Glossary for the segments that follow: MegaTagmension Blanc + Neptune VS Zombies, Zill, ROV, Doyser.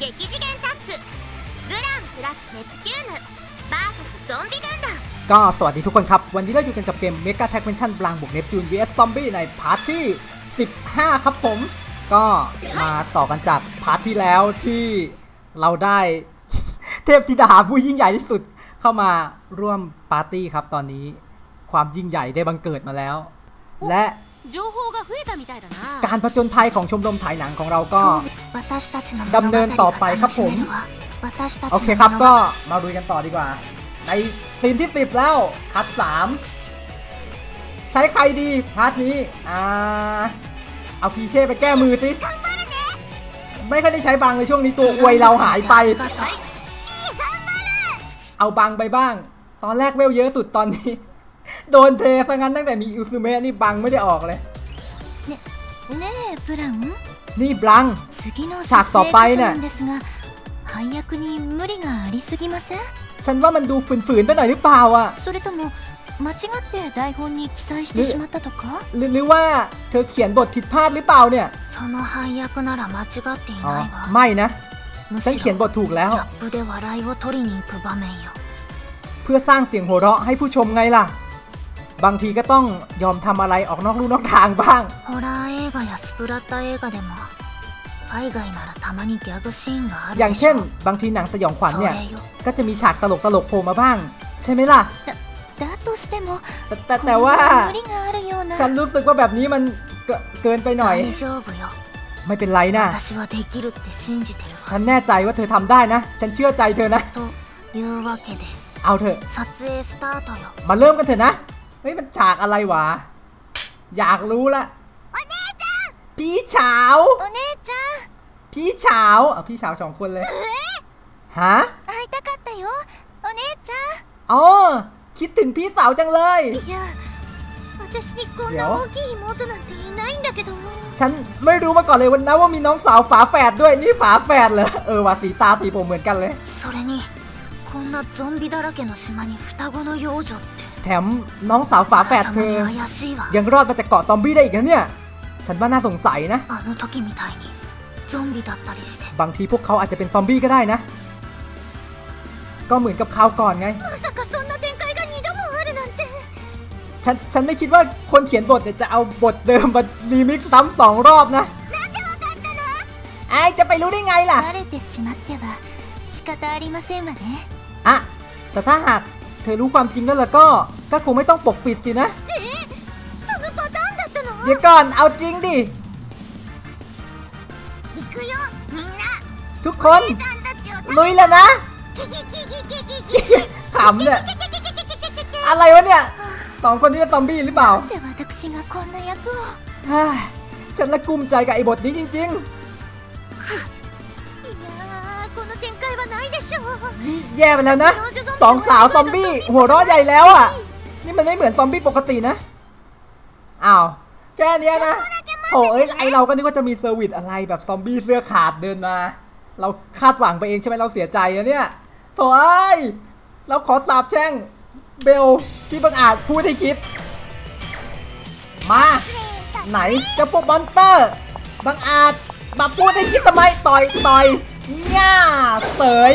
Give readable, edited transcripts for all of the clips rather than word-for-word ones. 激次元タッグブランプラスネプテューヌ VS ゾンビ軍団ก็สวัสดีทุกคนครับวันนี้เราอยู่กันกับเกม Mega Tag Mansion บลังบวกเนปจูน vs ซอมบี้ในพาร์ทที่15ครับผมก็มาต่อกันจากพาร์ทที่แล้วที่เราได้ เทพธิดาผู้ยิ่งใหญ่ที่สุดเข้ามาร่วมปาร์ตี้ครับตอนนี้ความยิ่งใหญ่ได้บังเกิดมาแล้วและการผจญภัยของชมรมถ่ายหนังของเราก็ดำเนินต่อไปครับผมโอเคครับก็มาดูกันต่อดีกว่าในซีนที่10แล้วคัด3ใช้ใครดีพาร์ทนี้เอาพีเช่ไปแก้มือสิไม่ค่อยได้ใช้บังเลยช่วงนี้ตัวอวยเราหายไปเอาบังไปบ้างตอนแรกเวลเยอะสุดตอนนี้โดนเทซะงั้นตั้งแต่มีอิซุเมะนี่บังไม่ได้ออกเลยนี่บลังฉากต่อไปเนี่ยฉันว่ามันดูฝืนๆไปหน่อยหรือเปล่าอ่ะหรือว่าเธอเขียนบทผิดพลาดหรือเปล่าเนี่ยไม่นะฉันเขียนบทถูกแล้วเพื่อสร้างเสียงหัวเราะให้ผู้ชมไงล่ะบางทีก็ต้องยอมทำอะไรออกนอกลู่นอกทางบ้างอย่างเช่นบางทีหนังสยองขวัญเนี่ยก็จะมีฉากตลกโผล่มาบ้างใช่ไหมล่ะแต่ว่าฉันรู้สึกว่าแบบนี้มันเกินไปหน่อยไม่เป็นไรนะฉันแน่ใจว่าเธอทำได้นะฉันเชื่อใจเธอนะเอาเถอะมาเริ่มกันเถอะนะเฮ้ยมันฉากอะไรวะอยากรู้ละพี่เฉาพี่เฉา2 คนเลยฮะอ๋อคิดถึงพี่สาวจังเลยฉันไม่รู้มาก่อนเลยวันนั้นว่ามีน้องสาวฝาแฝดด้วยนี่ฝาแฝดเหรอว่าสีตาสีผมเหมือนกันเลยแถมน้องสาวฝาแฝดเธอยังรอดมาจากเกาะซอมบี้ได้อีกนะเนี่ยฉันว่าน่าสงสัยนะบางทีพวกเขาอาจจะเป็นซอมบี้ก็ได้นะก็เหมือนกับคราวก่อนไงฉันไม่คิดว่าคนเขียนบทจะเอาบทเดิมมารีมิกซ์ซ้ำ2 รอบนะไอจะไปรู้ได้ไงล่ะอะแต่ถ้าหากเธอรู้ความจริงแล้วก็คงไม่ต้องปกปิดสินะเดี๋ยวก่อนเอาจริงดิทุกคนลุยแล้วนะขำเนี่ยอะไรวะเนี่ย2 คนที่เป็นซอมบี้หรือเปล่าฉันละกุ้มใจกับไอ้บทนี้จริงๆแย่ไปแล้วนะ2 สาวซอมบี้หัวเราะใหญ่แล้วอ่ะนี่มันไม่เหมือนซอมบี้ปกตินะอ้าวแค่นี้นะโอ้ยไอเราก็นึกว่าจะมีเซอร์วิสอะไรแบบซอมบี้เสื้อขาดเดินมาเราคาดหวังไปเองใช่ไหมเราเสียใจนะเนี่ยโถ่เราขอสาปแช่งเบลที่บังอาจพูดให้คิดมาไหนจะพวกมอนสเตอร์บังอาจมาพูดให้คิดทำไมต่อยย่าเสย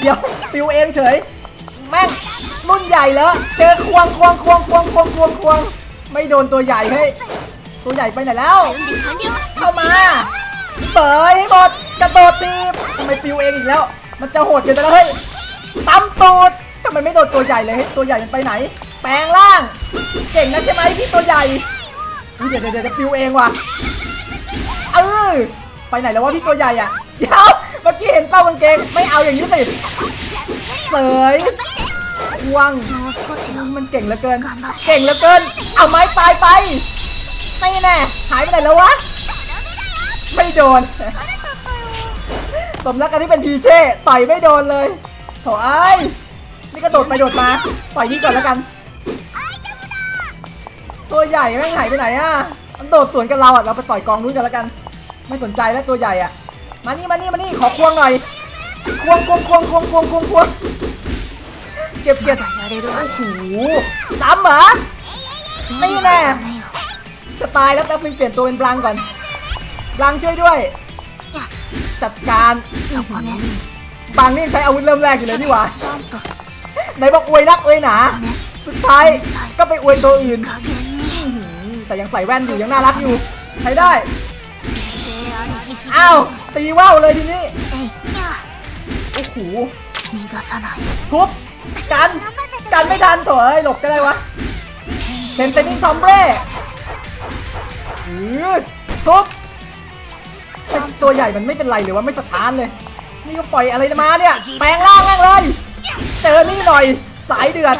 เดี๋ยวปิวเองเฉยแม่งรุ่นใหญ่แล้วเจอควงไม่โดนตัวใหญ่เฮ้ยตัวใหญ่ไปไหนแล้วเข้ามาเสยหมดกระโดดตีบทำไมปิวเองอีกแล้วมันจะโหดเกินไปแล้วเฮ้ยตั้มตูดทำไมไม่โดนตัวใหญ่เลยเฮ้ยตัวใหญ่มันไปไหนแปลงร่างเก่งนะใช่ไหมพี่ตัวใหญ่เดี๋ยวจะปิวเองว่ะไปไหนแล้ววะพี่ตัวใหญ่อ่ะเดี๋ยวเมื่อกี้เห็นเป้ากางเกงไม่เอาอย่างนี้สิเสยควงมันเก่งเหลือเกินเอาไม้ตายไปนี่แน่หายไปไหนแล้ววะไม่โดนสมรักกันที่เป็นพีเช่ต่อยไม่โดนเลยโถ่นี่กระโดดไปโดดมาต่อยนี่ก่อนแล้วกันตัวใหญ่แม่งหายไปไหนอ่ะมันโดดสวนกับเราอ่ะเราไปต่อยกองนู้นกันแล้วกันไม่สนใจแล้วตัวใหญ่อ่ะมานี่ขอควงหน่อยควงเก็บโอ้โหซ้ำเหรอนี่แน่จะตายแล้วแป๊บนึงเปลี่ยนตัวเป็นบลังก่อนบลังช่วยด้วย จัดการบางนี่ใช้อาวุธเริ่มแรกอยู่เลยนี่หว่าไหนบอกอวยนักอวยหนาสุดท้ายก็ไปอวยตัวอื่นแต่ยังใส่แว่นอยู่ยังน่ารักอยู่ใช้ได้อ้าวตีว่าวเลยทีนี้โอ้โหทุบกันไม่ทันถอยหลบก็ได้วะเซนเซนิงทอมเร่ทุบตัวใหญ่มันไม่เป็นไรหรือว่าไม่สะท้านเลยนี่ก็ปล่อยอะไรมาเนี่ยแปลงร่างแม่งเลยเจอนี่หน่อยสายเดือด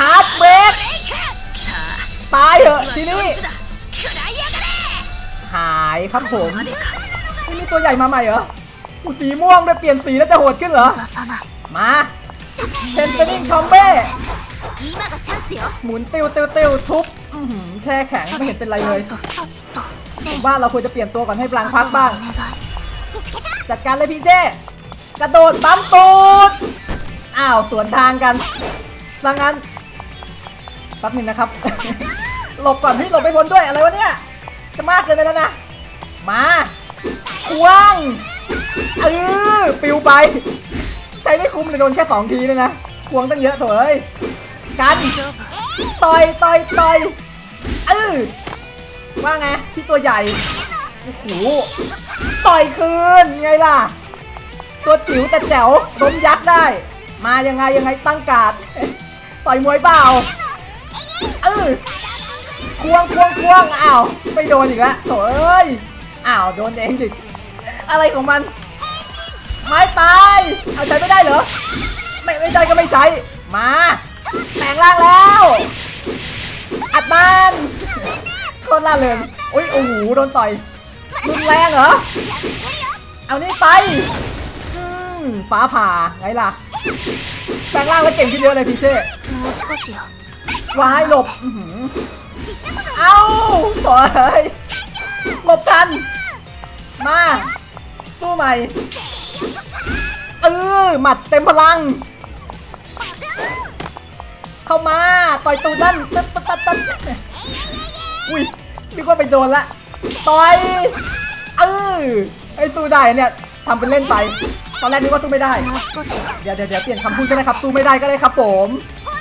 ฮาร์ดเบรกตายเหอะทีนี้หายครับผมนี่ตัวใหญ่มาใหม่เหรอกูสีม่วงด้วยเปลี่ยนสีแล้วจะโหดขึ้นเหรอมาเซนเซนิงทอมเร่หมุนติ้วทุบแช่แข็งไม่เห็นเป็นไรเลยว่าเราควรจะเปลี่ยนตัวก่อนให้พลังพักบ้างจัดการเลยพี่เช่กระโดดปั๊มตูดอ้าวสวนทางกันดังนั้นแป๊บนึงนะครับ หลบก่อนพี่หลบไปพ้นด้วยอะไรวะเนี่ยจะมากเกินไปแล้วนะมาควงปิวไปใจไม่คุ้มเลยโดนแค่2ทีเลยนะควงตั้งเยอะเถอะกันต่อยว่าไงพี่ตัวใหญ่โอ้โหต่อยคืนไงล่ะตัวจิ๋วแต่แจ๋วล้มยักษ์ได้มายังไงตั้งการ์ดต่อยมวยเปล่าควงอ้าวไม่โดนอีกแล้วโถ่เอ้ยอ้าวโดนเองจิอะไรของมันไม้ตายเอาใช้ไม่ได้เหรอไม่ใช่ก็ไม่ใช้มาแปลงร่างแล้วอัดมันโคตรล่าเริงอุ้ยโอ้โหโดนต่อยรุนแรงเหรอเอานี่ไปฟ้าผ่าไงล่ะแปลงร่างแล้วเก่งขึ้นเยอะเลยพี่เช่วายหลบเอาต่อยหลบทันมาสู้ใหม่หมัดเต็มพลังเข้ามาต่อยตูดนั่นตัดอุ้ยนึกว่าไปโดนละต่อยไอสู้ได้เนี่ยทำเป็นเล่นไปตอนแรกนึกว่าสู้ไม่ได้เดี๋ยวเปลี่ยนคำพูดก็ได้ครับสู้ไม่ได้ก็ได้ครับผม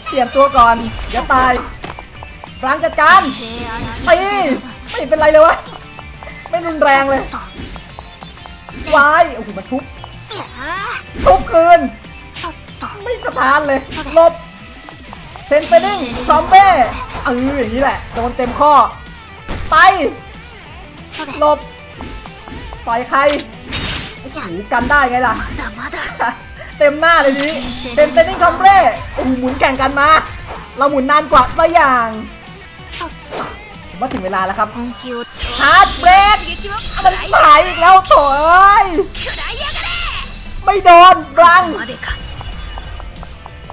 เปลี่ยนตัวก่อนอย่าตายล้างจัดการไม่เป็นไรเลยวะไม่รุนแรงเลยวายโอ้โหมันทุบคืนไม่สะท้านเลยลบเซนเซนิ่งซอมเบ้อย่างนี้แหละโดนเต็มข้อไปหลบต่อยใครโอ้โหกันได้ไงล่ะเต็มหน้าเลยนี้เซนเซนิ่งซอมเบ้หมุนแข่งกันมาเราหมุนนานกว่าซะอย่างผมว่าถึงเวลาแล้วครับฮาร์ดเบรกมันหายอีกแล้วโถ่ไม่โดนรัง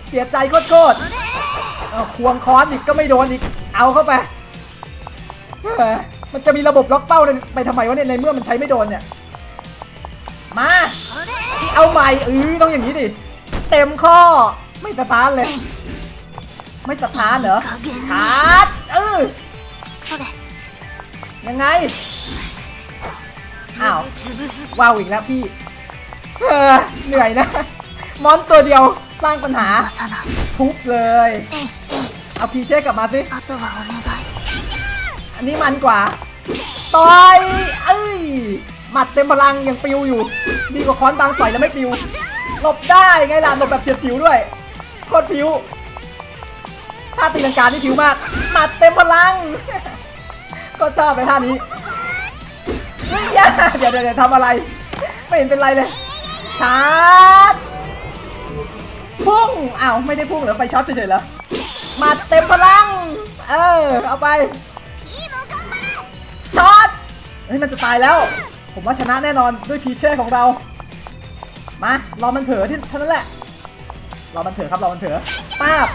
เสียใจโคตรควงค้อนอีกก็ไม่โดนอีกเอาเข้าไปมันจะมีระบบล็อกเป้าไปทำไมวะเนี่ยในเมื่อมันใช้ไม่โดนเนี่ยมาเอาใหม่ต้องอย่างนี้ดิเต็มข้อไม่สะท้านเลยไม่สะท้านเหรอชาร์จยังไงอ้าวว้าวอีกแล้วพี่เหนื่อยนะมอนตัวเดียวสร้างปัญหาทุบเลยเอาพีเช่กลับมาสิอันนี้มันกว่าต่อยหมัดเต็มพลังยังปิวอยู่ดีกว่าค้อนบางต่อยแล้วไม่ปิวหลบได้ไงล่ะหลบแบบเฉียดฉิวด้วยโคตรผิวท่าตีลังกาที่ผิวมากหมัดเต็มพลังก็ชอบไปท่านี้เดี๋ยวทำอะไรไม่เห็นเป็นไรเลยชาร์จพุ่งอ้าวไม่ได้พุ่งเหรอไฟช็อตเฉยๆเหรอหมัดเต็มพลังเอาไปช็อตเฮ้ยมันจะตายแล้วผมว่าชนะแน่นอนด้วยพีเช่ของเรามารอมันเถอะที่เท่านั้นแหละรอมันเถอะครับรอมันเถอะป้าบ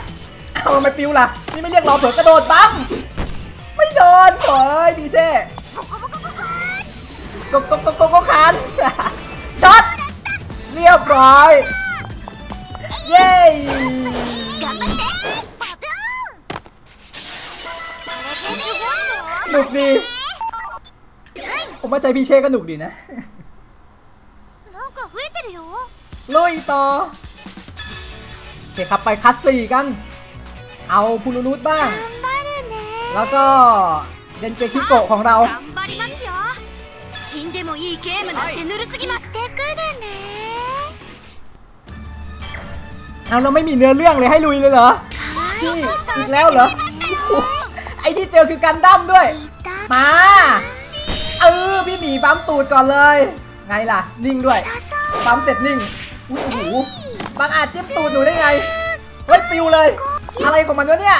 เอาทำไมปิวล่ะนี่ไม่เรียกรอเถอะกระโดดปั๊มไม่โดนโอ้ยพีเช่ก็ขันช็อตเรียบร้อยเย้หนุกดีผมว่าใจพี่เช่ก็หนุกดีนะなんか増えてるよลุยต่อโอเคครับไปคัสสี่กันเอาพูลูรูทบ้างแล้วก็เดนเจคิโกะของเราเอาเราไม่มีเนื้อเรื่องเลยให้ลุยเลยเหรอพี่อีกแล้วเหรอไอ้ที่เจอคือกันดั้มด้วยมาพี่หมีปั๊มตูดก่อนเลยไงล่ะนิ่งด้วยปั๊มเสร็จนิ่งโอ้โหบางอาจจิ้มตูดหนูได้ไงเฮ้ยปิวเลยอะไรของมันวะเนี่ย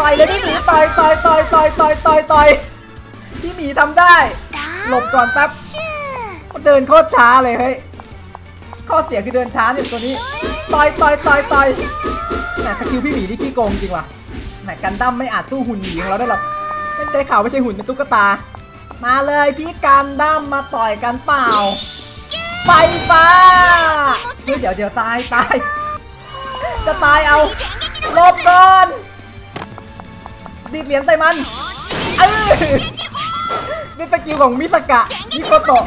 ต่อยเลยพี่หมีต่อยพี่หมีทำได้หลบก่อนแป๊บเดินโคตรช้าเลยเฮ้ยข้อเสียคือเดินช้าเนี่ยตัวนี้ต่อยแหมสกิลพี่หมีนี่ขี้โกงจริงว่ะแหมกันดั้มไม่อาจสู้หุ่นหมีของเราได้หรอกไม่ได้ข่าวไม่ใช่หุ่นเป็นตุ๊กตามาเลยพี่กันดั้มมาต่อยกันเปล่าไฟฟ้าเดี๋ยวตายจะตายเอาลบก่อนดีดเหรียญใส่มันนี่สกิลของมิสกะมิโคโตะ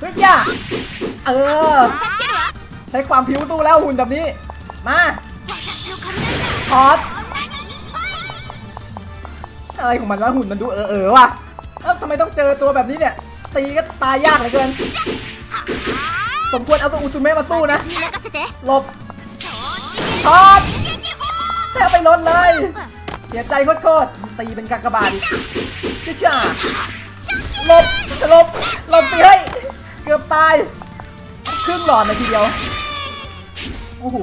เฮ้ยอย่าใช้ความผิวสู้แล้วหุ่นแบบนี้มาช็อตอะไรของมันวะหุ่นมันดูว่ะแล้วทำไมต้องเจอตัวแบบนี้เนี่ยตีก็ตายยากเหลือเกินสมควรเอาตัวอุซุเมะมาสู้นะหลบช็อตแทบไปล้นเลยเสียใจโคตรตีเป็นกากบาทเชื่อหลบตีให้เกือบตายครึ่งหลอดเลยทีเดียวโอ้โห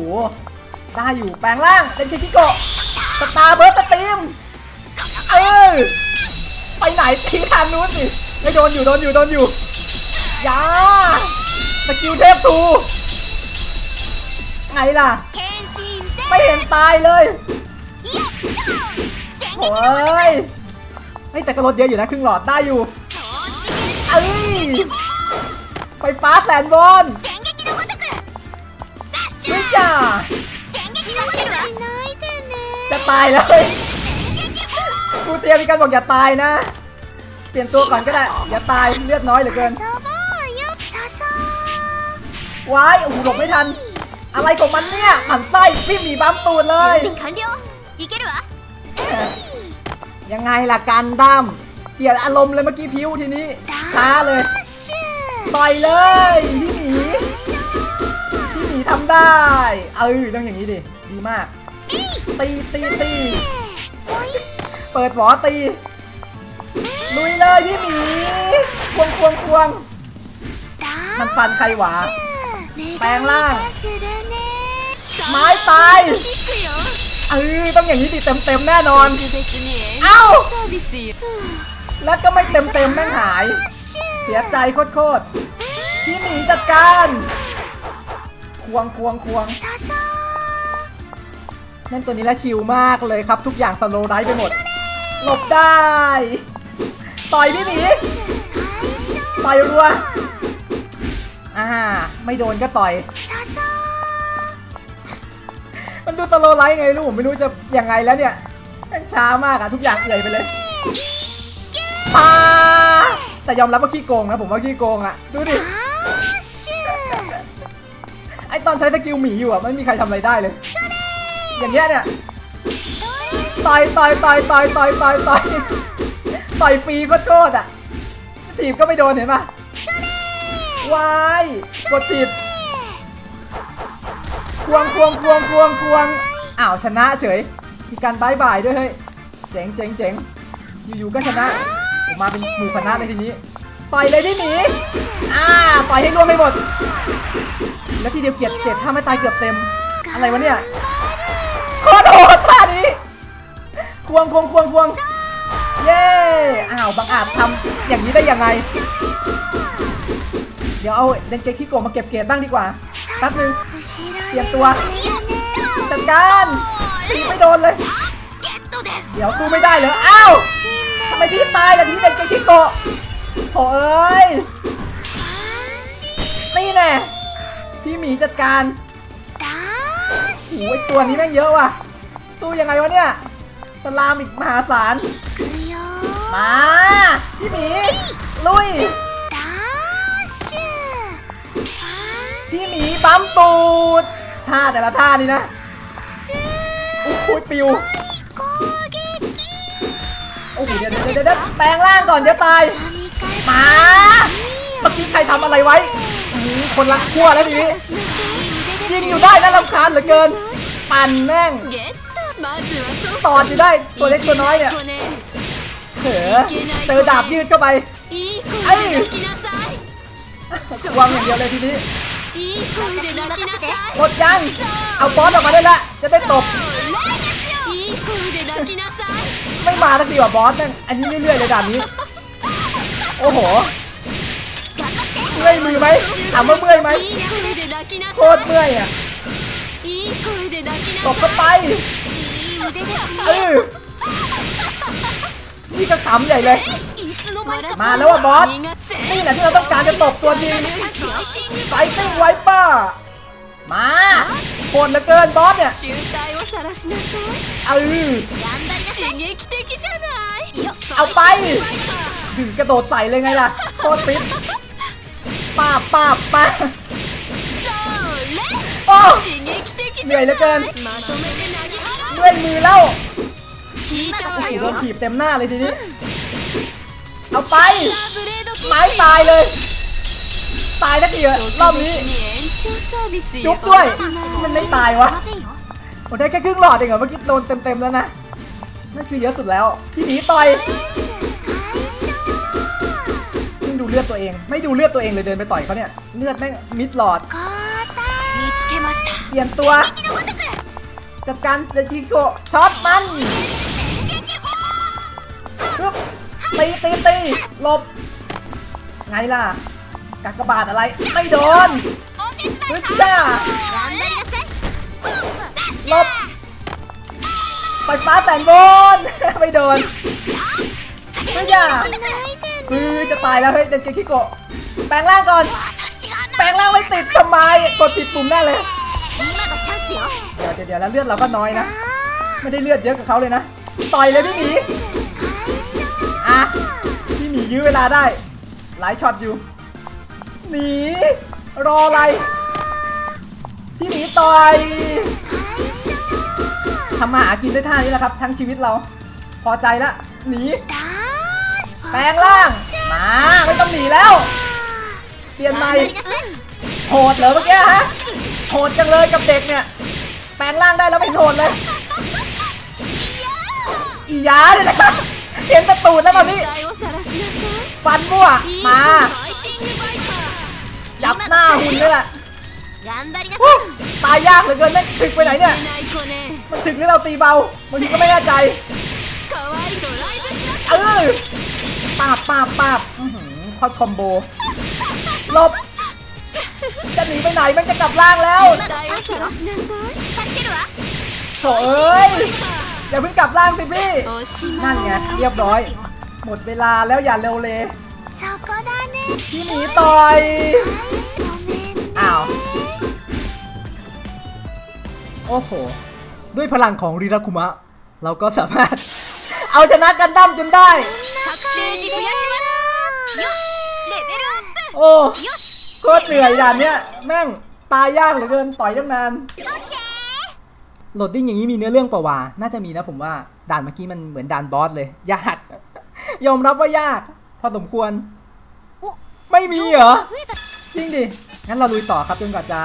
ได้อยู่แปลงล่างเป็นเชคิโกะตาเบิร์ตตีมไปไหนทีทางนู้นสิไม่โดนอยู่ยาสกิลเทพทูไงล่ะไม่เห็นตายเลยโอ้ยไม่แต่กระโดดเยอะอยู่นะครึ่งหลอดได้อยู่ไฟฟ้าแสนโวลต์ไม่จ้าจะตายเลยกูเตรียมกันบอกอย่าตายนะเปลี่ยนตัวก่อนก็ได้อย่าตายเลือดน้อยเหลือเกินวายโอ้โหหลบไม่ทันอะไรของมันเนี่ยหันไส้พี่หมีบัมตูนเลยยังไงล่ะกันดั้มเปลี่ยนอารมณ์เลยเมื่อกี้พิ้วทีนี้ช้าเลยต่อยเลยพี่หมีทำได้ต้องอย่างนี้ดิดีมากตีเปิดหวอตีลุยเลยพี่หมีควงมันฟันใครหวาแปลงล่างไม้ตายต้องอย่างนี้ดิเต็มแน่นอนแล้วก็ไม่เต็มแม่งหายเสียใจโคตรพี่หมีจัดการควงนั่นตัวนี้ละชิวมากเลยครับทุกอย่างสโลว์ไดฟ์ไปหมดหลบได้ต่อยพี่หมีต่อยรัวไม่โดนก็ต่อยมันดูสโลว์ไดฟ์ไงลูกผมไม่รู้จะยังไงแล้วเนี่ยช้ามากอะทุกอย่างเอื่อยไปเลยแต่ยอมรับว่าขี้โกงนะผมว่าขี้โกงอะดูดิไอตอนใช้สกิลหมีอยู่อะไม่มีใครทำอะไรได้เลยอย่างเงี้ยเนี่ยต่อยฟรีโคตรอ่ะถีบก็ไม่โดนเห็นปะวายกดถีบควงอ้าวชนะเฉยมีการบายด้วยเฮ้ยเจ๋งอยู่ๆก็ชนะผมมาเป็นหมู่คณะเลยทีนี้ต่อยเลยที่หนีต่อยให้ร่วมไปหมดแล้วทีเดียวเกลียดถ้าไม่ตายเกือบเต็มอะไรวะเนี่ยโคตรโหดท่านี้ควงเย้บังอาจทำอย่างนี้ได้ยังไงเดี๋ยวเอาเดนเจคิโกะมาเก็บเกรดบ้างดีกว่าแป๊บนึงเตรียมตัวจัดการตีไม่โดนเลยเดี๋ยวสู้ไม่ได้เหรอทำไมพี่ตายล่ะพี่เดนเจคิโกะโถ่เอ้ยนี่แน่พี่หมีจัดการโอ้ยตัวนี้แม่งเยอะว่ะสู้ยังไงวะเนี่ยสลามอีกมหาศาลมาพี่หมีลุย ซ้ำตูดท่าแต่ละท่านี่นะโอ้โหปิวโอ้โหเดี๋ยวแปลงร่างก่อนจะตายหมาเมื่อกี้ใครทำอะไรไว้คนละขั้วแล้วทีนี้ยิงอยู่ได้แล้วรำคาญเหลือเกินปั่นแม่งต่อจะได้ตัวเล็กตัวน้อยเนี่ยเถอะเจอดาบยืดเข้าไปไอ้วางอย่างเดียวเลยทีนี้หมดยังเอาบอสออกมาได้ละจะได้ตบไม่มาสักทีว่าบอสนั่นอันนี้เรื่อยๆเลยด่านนี้โอ้โหเมื่อยมือไหมถามว่าเมื่อยไหมโคตรเมื่อยอ่ะตบก็ไปนี่ก็ขำใหญ่เลยมาแล้วว่าบอสนี่แหละที่เราต้องการจะตบตัวจริงไฟติ้งไวเปอร์มาโหดเหลือเกินบอสเนี่ยเอาไปกระโดดใส่เลยไงล่ะโคตรฟิตป้าป้าโอ้เหนื่อยเหลือเกินเมื่อยมือแล้วโดนถีบเต็มหน้าเลยทีนี้เอาไปไม้ตายเลยตายนักเดียวรอบนี้จุ๊บด้วยมันไม่ตายวะผมได้แค่ครึ่งหลอดเองเหรอเมื่อกี้โดนเต็มๆแล้วนะนั่นคือเยอะสุดแล้วที่หนีต่อยไม่ดูเลือดตัวเองเลยเดินไปต่อยเขาเนี่ยเลือดแม่งมิดหลอดเปลี่ยนตัวจัดการเดจิโกะช็อตมันตีหลบไงล่ะกากบาทอะไรไม่โดนฮึดจ้าหลบไฟฟ้าแต่งบนไม่โดนฮึดจ้าจะตายแล้วเฮ้ยเดจิโกะแปลงร่างก่อนแปลงร่างไม่ติดทำไมกดติดปุ่มแน่เลยเดี๋ยวแล้วเลือดเราก็น้อยนะไม่ได้เลือดเยอะกับเขาเลยนะต่อยเลยพี่หมีพี่หมียื้อเวลาได้หลายช็อตอยู่หนีรออะไรพี่หมีต่อยทำมาหากินได้ท่านี้แหละครับทั้งชีวิตเราพอใจละหนีแปลงร่างมาไม่ต้องหนีแล้วเปลี่ยนใหม่โหดเหรอเมื่อกี้ฮะโหดจังเลยกับเด็กเนี่ยแปลงร่างได้แล้วไม่โหดเลยอียาเลยนะเห็นตะตูนแล้วตอนนี้ฟันมั่วมาจับหน้าหุ่นเลยล่ะตายยากเหลือเกินไม่ถึกไปไหนเนี่ยมันถึกหรือเราตีเบาบางทีก็ไม่แน่ใจปาบคอดคอมโบหลบจะหนีไปไหนมันจะกลับล่างแล้วโถเอ้ยอย่าเพิ่งกลับล่างสิพี่นั่นไงเรียบร้อยหมดเวลาแล้วอย่าเร็วเลยพี่หมีต่อยอ้าวโอ้โหด้วยพลังของริราคุมะเราก็สามารถเอาชนะกันดั้มจนได้โอ้โคตรเหนื่อยด่านเนี้ยแม่งตายยากเหลือเกินต่อยตั้งนานโหลดดิ้งอย่างนี้มีเนื้อเรื่องปะวะน่าจะมีนะผมว่าด่านเมื่อกี้มันเหมือนด่านบอสเลยยากยอมรับว่ายากพอสมควรไม่มีเหรอจริงดิงั้นเราลุยต่อครับจนกว่าจะ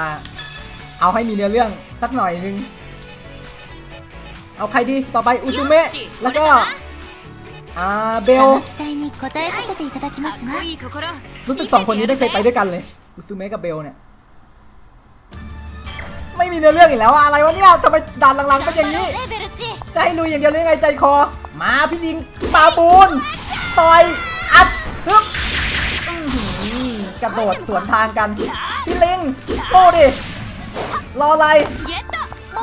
เอาให้มีเนื้อเรื่องสักหน่อยนึงเอาใครดีต่อไปอุซุเมะแล้วก็เบลรู้สึกสองคนนี้ได้เคยไปด้วยกันเลยอุซุเมะกับเบลเนี่ยไม่มีเนื้อเรื่องอีกแล้วอะไรวะเนี่ยทำไมด่านหลังๆเป็นอย่างนี้จะให้ลุยอย่างเดียวหรือไงใจคอมาพี่ลิงปาบูนต่อยอัดฮึบกระโดดสวนทางกันพี่ลิงโต้ดิรออะไร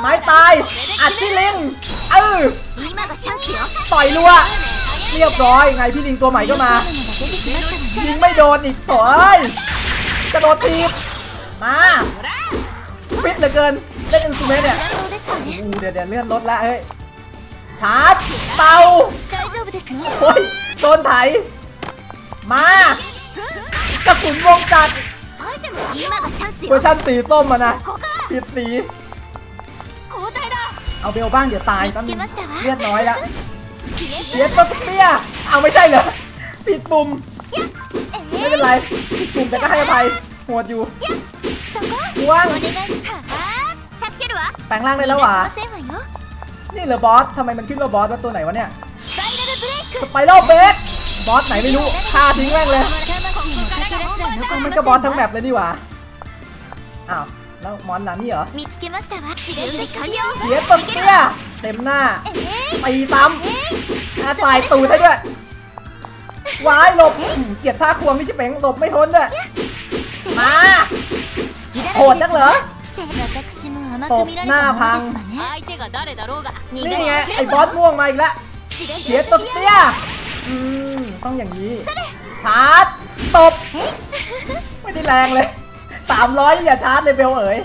ไม้ตายอัดพี่ลิงต่อยรัวเรียบร้อยไงพี่ลิงตัวใหม่ก็มายิงไม่โดนอีกต่อยกระโดดทีบมาฟิตเหลือเกินเล่นอินสตูเมนเนี่ยเดี๋ยวเลื่อนรถละเฮ้ยชาร์จเป่าโอ้ยโดนไถมากระสุนวงจัด เวอร์ชันสีส้มอะนะผิดสีเอาเบลบ้างเดี๋ยวตายตั้งเลือดน้อยละเย็บก็สเปียเอาไม่ใช่เหรอผิดปุ่มไม่เป็นไรผิดปุ่มแต่ก็ให้อภัยโหดอยู่ว่างแปลงร่างได้แล้วหว่านี่เหรอบอสทำไมมันขึ้นว่าบอสว่าตัวไหนวะเนี่ยสไปรัลเบรกบอสไหนไม่รู้ฆ่าทิ้งแม่งเลยมันก็บอสทั้งแมปเลยนี่หว่าอ้าวแล้วมอนหลังนี่เหรอเฉียดต้นเปี้ยเต็มหน้าตีซ้ำอาตายตูดให้ด้วยวายหลบเกียดท่าควงไม่ใช่เป่งหลบไม่ทนด้วยมาโหดนักเหรอตบหน้าพังนี่ไงไอ้บอสม่วงมาอีกแล้วเฉียดต้นเปี้ยต้องอย่างนี้ชาร์จตบไม่ได้แรงเลย300อย่าชาร์จเลยเบลเอ๋ย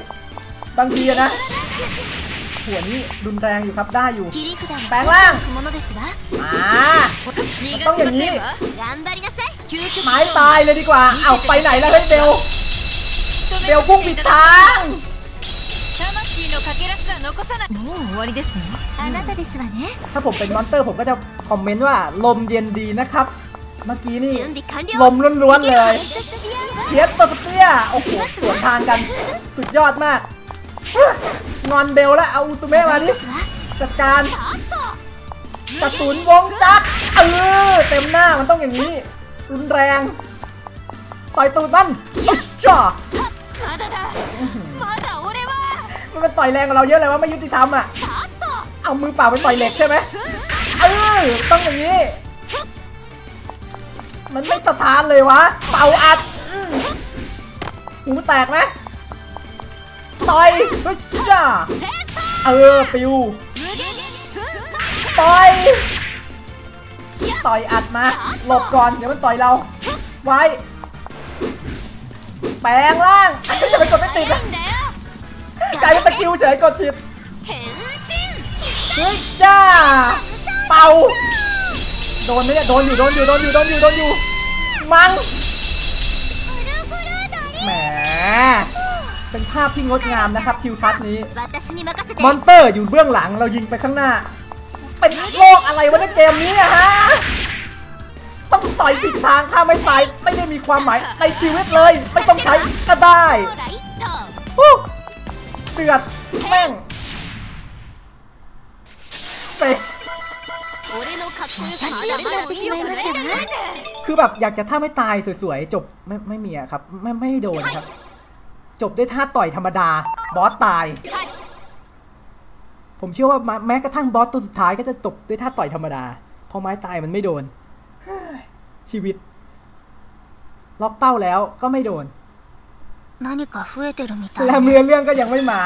บางทีนะหัวนี้ดุนแรงอยู่ครับได้อยู่แปลงร่างต้องอย่างนี้ไม้ตายเลยดีกว่าเอาไปไหนแล้วเฮ้ยเบลเบลพุ่งปิดทางถ้าผมเป็นมอนเตอร์ผมก็จะคอมเมนต์ว่าลมเย็นดีนะครับเมื่อกี้นี่ลมล้วนๆเลยเฉียดตัวสเปียโอ้โหสวนทางกันสุดยอดมากงอนเบลแล้วเอาอุซุเมะมาดิจัดการกระสุนวงจักรเต็มหน้ามันต้องอย่างนี้รุนแรงต่อยตูดมันจ่อมันเป็นต่อยแรงกว่าเราเยอะเลยว่าไม่ยุติธรรมอ่ะเอามือเปล่าไปต่อยเหล็กใช่ไหมต้องอย่างนี้มันไม่สะท้านเลยวะเป่าอัดหูแตกไหมต่อยฮึช่าปิวต่อยอัดมาหลบก่อนเดี๋ยวมันต่อยเราไว้แปลงร่างจะไปกดไม่ติดนะกลายเป็นตะคิวเฉยกดผิดฮึช่าเป่าโดนไหมเนี่ยโดนอยู่มังแหมเป็นภาพที่งดงามนะครับทิวทัศน์นี้มอนเตอร์อยู่เบื้องหลังเรายิงไปข้างหน้าเป็นโลกอะไรวะในเกมนี้ฮะต้องต่อยผิดทางถ้าไม่ตายไม่ได้มีความหมายในชีวิตเลยไม่ต้องใช้ก็ได้เดือดแม่งเป๊ะคือแบบอยากจะท่าไม่ตายสวยๆจบไม่มีอะครับไม่โดนครับจบด้วยท่าต่อยธรรมดาบอสตายผมเชื่อว่าแม้กระทั่งบอสตัวสุดท้ายก็จะจบด้วยท่าต่อยธรรมดาพอไม้ตายมันไม่โดนชีวิตล็อกเป้าแล้วก็ไม่โดนแล้วเนื้อเรื่องก็ยังไม่มา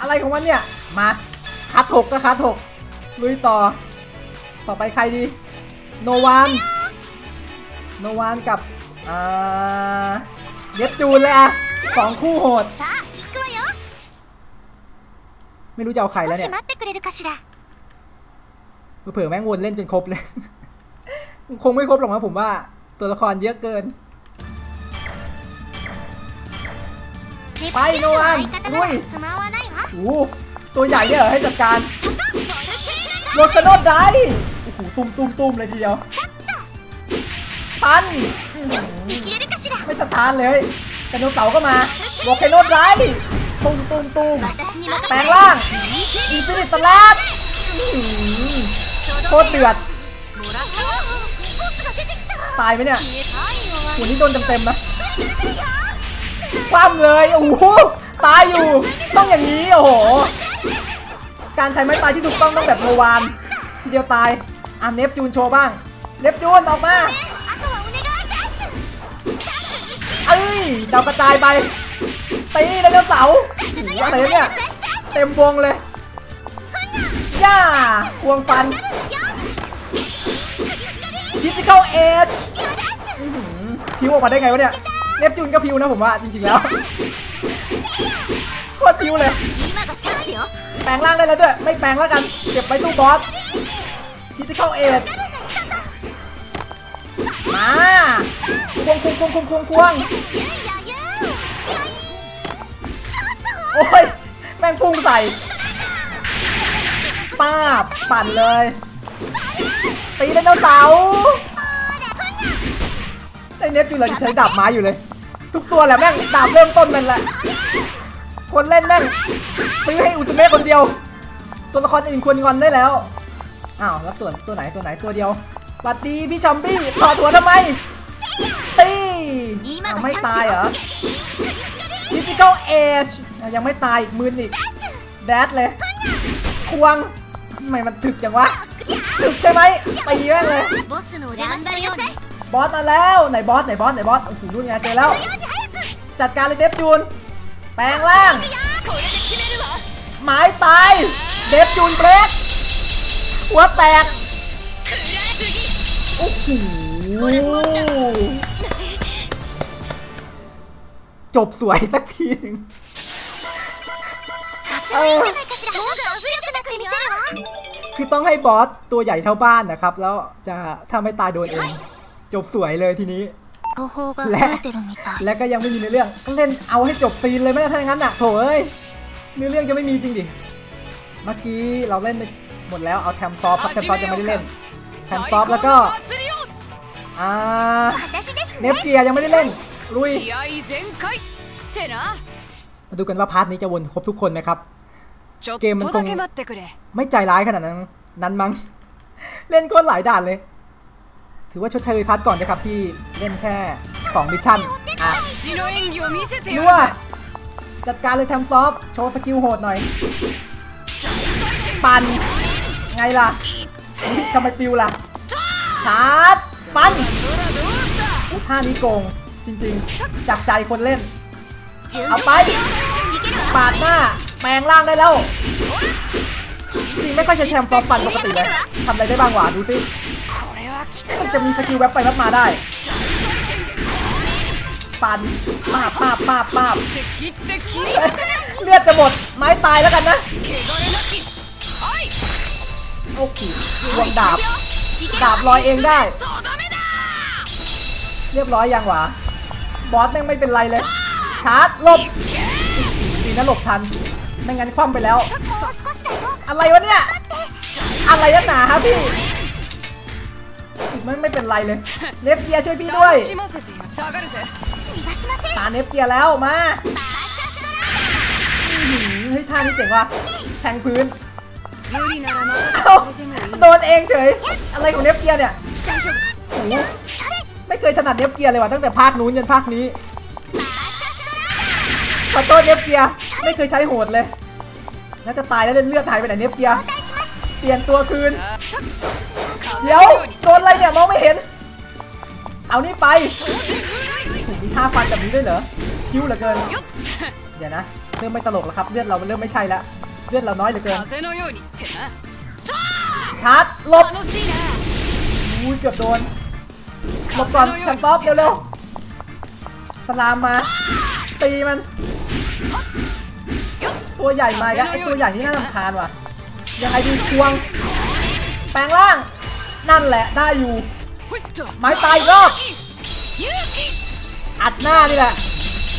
อะไรของมันเนี่ยมาคัดหกก็คัดหกลุยต่อไปใครดีโนวานกับเย็บจูนเลยอะสองคู่โหดไม่รู้จะเอาใครแล้วเนี่ยเผื่อแม่งวนเล่นจนครบเลยคงไม่ครบหรอกนะผมว่าตัวละครเยอะเกินไปโนวานลุยตัวใหญ่เนี่ยเหรอให้จัดการรถกระโดดได้โอ้โหตุ้มเลยทีเดียวพันไม่สะท้านเลยกระโดดเสาก็มารถกระโดดได้ตุ้มแปลงร่างอินฟินิตสลัดโคตรเดือดตายไหมเนี่ยหัวนี้โดนเต็มๆนะคว่ำเลยโอ้โหตายอยู่ต้องอย่างนี้โอ้โหการใช้ไม้ตายที่ถูกต้องแบบโนวานทีเดียวตายเนปจูนโชว์บ้างเนปจูนออกมาดาวกระจายไปตีแล้วเสาอะไรเนี่ยเต็มวงเลยย่าควงฟันคิดจะเข้าเอชพิวออกมาได้ไงวะเนี่ยเนปจูนก็พิวนะผมว่าจริงๆแล้วโคตรพิวเลยแปลงร่างได้แล้วด้วยไม่แปลงแล้วกันเก็บไปตู้บอสคิดจะเข้าเอทมาควง โอ้ยแม่งพุ่งใส่ป้าปั่นเลยตีไดโนเสาร์ไอ้เนฟจูเลยใช้ดาบไม้อยู่เลยทุกตัวแหละแม่งดาบเริ่มต้นมันแหละคนเล่นแม่งซื้อให้อุตเมะคนเดียวตัวละครอื่นควรงอนได้แล้วอ้าวแล้วตัวไหนตัวเดียวบัตตี้พี่ชอมบี้ต่อตัวทำไมตีไม่ตายเหรอ Physical Edge ยังไม่ตายอีกมืออีกแดดเลยควงทำไมมันถึกจังวะถึกใช่ไหมตีแม่งเลยบอสมาแล้วไหนบอสโอ้โหนู่นไงเจอแล้วจัดการเลยเดฟจูนแปลงร่างหมายตายเดฟจูนเบรกหัวแตกโอ้โหจบสวยสักทีนึงคือต้องให้บอสตัวใหญ่เท่าบ้านนะครับแล้วจะถ้าไม่ตายโดนเองจบสวยเลยทีนี้และก็ยังไม่มีในเรื่องต้องเล่นเอาให้จบซีนเลยไม่ได้ถ้าอย่างนั้นอ่ะโถเอ้ยในเรื่องจะไม่มีจริงดิเมื่อกี้เราเล่นไปหมดแล้วเอาแทมซอฟยังไม่ได้เล่นแทมซอฟแล้วก็เนฟเกียยังไม่ได้เล่นลุยมาดูกันว่าพาร์ทนี้จะวนครบทุกคนนะครับเกมมันคงไม่ใจร้ายขนาดนั้นมั้งเล่นก็หลายด่านเลยถือว่าชดเชยพาร์ทก่อนนะครับที่เล่นแค่2มิชชั่นนัวจัดการเลยแทมซอฟโชว์สกิลโหดหน่อยปั่นไงล่ะทำไมปิวล่ะชาร์จปั่นท่านี้โกงจริงๆจับใจคนเล่นเอาไปปาดหน้าแปลงร่างได้แล้วจริงไม่ค่อยใช้แทมซอฟปั่นปกติเลยทำอะไรได้บ้างวะดูสิจะมีสกิลแวบไปแวบมาได้ปั่นปาบเลือดจะหมดไม้ตายแล้วกันนะโอ้โหวางดาบลอยเองได้เรียบร้อยยังหวะบอสแม่งไม่เป็นไรเลยชาร์จหลบดีนะหลบทันไม่งั้นคว่ำไปแล้วอะไรวะเนี่ยอะไรนักหนาฮะพี่ไม่เป็นไรเลยเนฟเกียช่วยพี่ด้วยตาเนฟเกียแล้วมาเฮ้ยท่านี้เจ๋งว่ะแทงพื้นโดนเองเฉยอะไรของเนฟเกียเนี่ยไม่เคยถนัดเนฟเกียเลยว่ะตั้งแต่ภาคนู้นจนภาคนี้ขอโทษเนฟเกียไม่เคยใช้โหดเลยน่าจะตายแล้วเลือดหายไปไหนเนฟเกียเปลี่ยนตัวคืนเดี๋ยวโดนอะไรเนี่ยมองไม่เห็นเอานี่ไปมีท่าฟันแบบนี้ด้วยเหรอคิ้วเหลือเกินเดี๋ยวนะเริ่มไม่ตลกแล้วครับเลือดเราเริ่มไม่ใช่แล้วเลือดเราน้อยเหลือเกินชาร์จลบอุ้ยเกือบโดนลบก่อนแทมท็อปเร็วๆสลามมาตีมันตัวใหญ่มาแล้วไอตัวใหญ่นี่น่ารำคาญว่ะยังไงดีควงแปลงร่างนั่นแหละได้อยู่ไม้ตายรอบอัดหน้านี่แหละ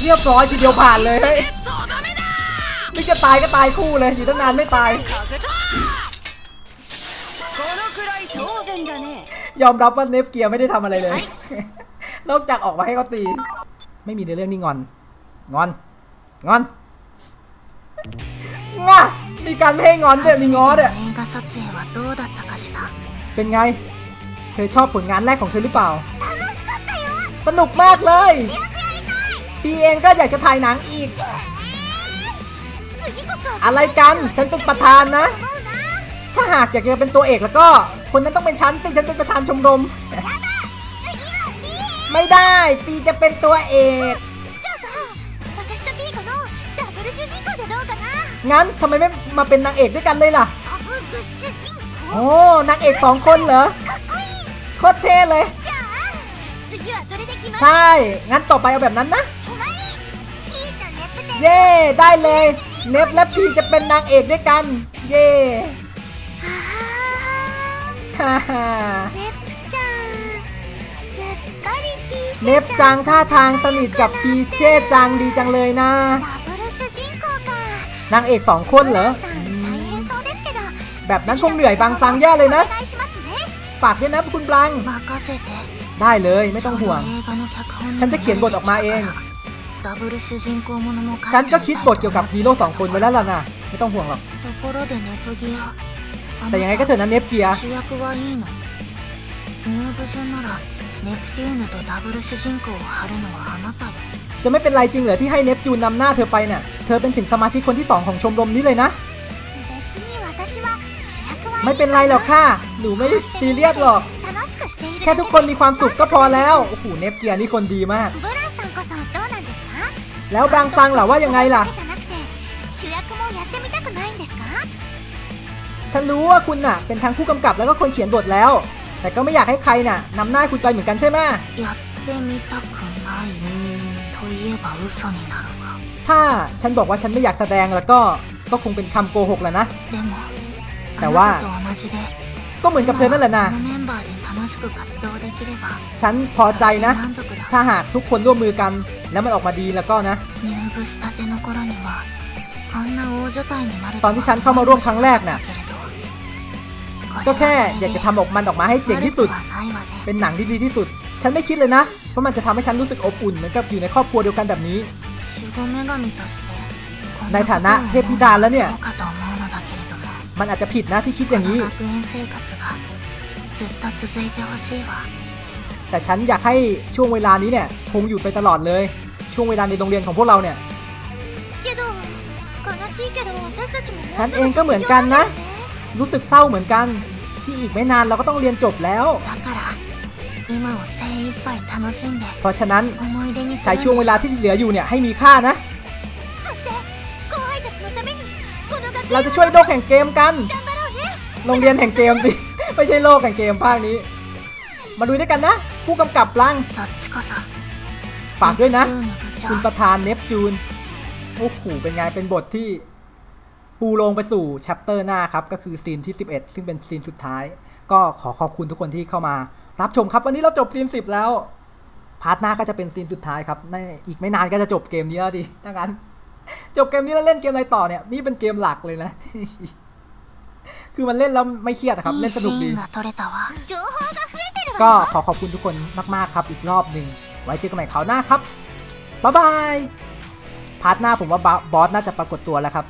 เรียบร้อยทีเดียวผ่านเลยเฮ้ยนี่จะตายก็ตายคู่เลยอยู่ตั้งนานไม่ตายยอมรับว่าเนฟเกียร์ไม่ได้ทำอะไรเลยนอกจากออกมาให้เขาตีไม่มีในเรื่องนี่งอนง่ะมีการไม่ให้งอนด้วยมีง้อด้วยเป็นไงเธอชอบผลงานแรกของเธอหรือเปล่าสนุกมากเลยปีเองก็อยากจะถ่ายหนังอีกอะไรกันฉันเป็นประธานนะถ้าหากอยากจะเป็นตัวเอกแล้วก็คนนั้นต้องเป็นฉันซึ่งฉันเป็นประธานชมรมไม่ได้ปีจะเป็นตัวเอกงั้นทำไมไม่มาเป็นนางเอกด้วยกันเลยล่ะโอ้นางเอก2คนเหรอโคตรเท่เลยใช่งั้นต่อไปเอาแบบนั้นนะเย่ได้เลยเนฟและพีจะเป็นนางเอกด้วยกันเย่ฮ่าฮ่าเนฟจังท่าทางสนิทกับพีเช่จังดีจังเลยนะ นางเอก2คนเหรอแบบนั้นคงเหนื่อยบางซังแย่เลยนะฝากด้วยนะคุณบลังได้เลยไม่ต้องห่วงฉันจะเขียนบทออกมาเองฉันก็คิดบทเกี่ยวกับฮีโร่2คนไว้แล้วล่ะนะไม่ต้องห่วงหรอกแต่ยังไงก็เถอะนะเนปเกียร์จะไม่เป็นไรจริงเหรอที่ให้เนปจูนนำหน้าเธอไปน่ะเธอเป็นถึงสมาชิกคนที่2ของชมรมนี้เลยนะไม่เป็นไรหรอกค่ะหนูไม่ซีเรียสหรอกแค่ทุกคนมีความสุขก็พอแล้วโอ้โหเนปเกียร์นี่คนดีมากแล้วบางซังล่ะว่ายังไงล่ะฉันรู้ว่าคุณน่ะเป็นทั้งผู้กำกับแล้วก็คนเขียนบทแล้วแต่ก็ไม่อยากให้ใครน่ะนำหน้าคุณไปเหมือนกันใช่ไหมถ้าฉันบอกว่าฉันไม่อยากแสดงแล้วก็คงเป็นคำโกหกแหละนะแต่ว่าก็เหมือนกับเธอนั่นแหละนะฉันพอใจนะถ้าหากทุกคนร่วมมือกันแล้วมันออกมาดีแล้วก็นะตอนที่ฉันเข้ามาร่วมครั้งแรกน่ะก็แค่อยากจะทำออกมาให้เจ๋งที่สุดเป็นหนังที่ดีที่สุดฉันไม่คิดเลยนะว่ามันจะทำให้ฉันรู้สึกอบอุ่นเหมือนกับอยู่ในครอบครัวเดียวกันแบบนี้ในฐานะเทพธิดาแล้วเนี่ยมันอาจจะผิดนะที่คิดอย่างนี้แต่ฉันอยากให้ช่วงเวลานี้เนี่ยคงอยู่ไปตลอดเลยช่วงเวลาในโรงเรียนของพวกเราเนี่ยฉันเองก็เหมือนกันนะรู้สึกเศร้าเหมือนกันที่อีกไม่นานเราก็ต้องเรียนจบแล้วเพราะฉะนั้นใช้ช่วงเวลาที่เหลืออยู่เนี่ยให้มีค่านะเราจะช่วยโลกแห่งเกมกันโรงเรียนแห่งเกมสิไม่ใช่โลกแห่งเกมภาคนี้มาดูด้วยกันนะผู้กำกับลังฝากด้วยนะคุณประธานเนปจูนโอ้โหเป็นไงเป็นบทที่ปูลงไปสู่แชปเตอร์หน้าครับก็คือซีนที่11ซึ่งเป็นซีนสุดท้ายก็ขอขอบคุณทุกคนที่เข้ามารับชมครับวันนี้เราจบซีน10แล้วพาร์ทหน้าก็จะเป็นซีนสุดท้ายครับในอีกไม่นานก็จะจบเกมนี้แล้วดิถ้างั้นจบเกมนี้แล้วเล่นเกมอะไรต่อเนี่ยนี่เป็นเกมหลักเลยนะคือมันเล่นแล้วไม่เครียดครับเล่นสนุกดีก็ขอขอบคุณทุกคนมากๆครับอีกรอบหนึ่งไว้เจอกันใหม่คราวหน้าครับบ๊ายบายพาร์ทหน้าผมว่าบอสน่าจะปรากฏตัวแล้วครับ